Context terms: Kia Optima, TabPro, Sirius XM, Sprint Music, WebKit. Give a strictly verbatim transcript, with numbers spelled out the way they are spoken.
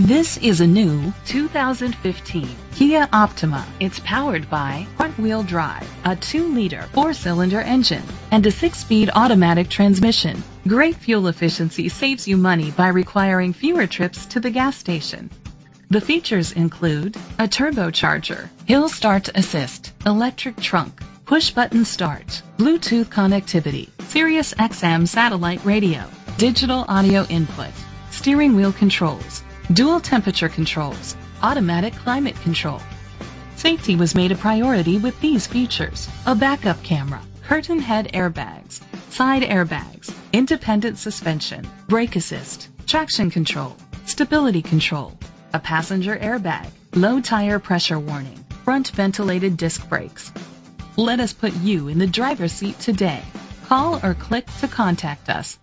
This is a new two thousand fifteen Kia Optima. It's powered by front-wheel drive, a two liter four cylinder engine, and a six speed automatic transmission. Great fuel efficiency saves you money by requiring fewer trips to the gas station. The features include a turbocharger, hill start assist, electric trunk, push-button start, Bluetooth connectivity, Sirius X M satellite radio, digital audio input, steering wheel controls, dual temperature controls, automatic climate control. Safety was made a priority with these features: a backup camera, curtain head airbags, side airbags, independent suspension, brake assist, traction control, stability control, a passenger airbag, low tire pressure warning, front ventilated disc brakes. Let us put you in the driver's seat today. Call or click to contact us.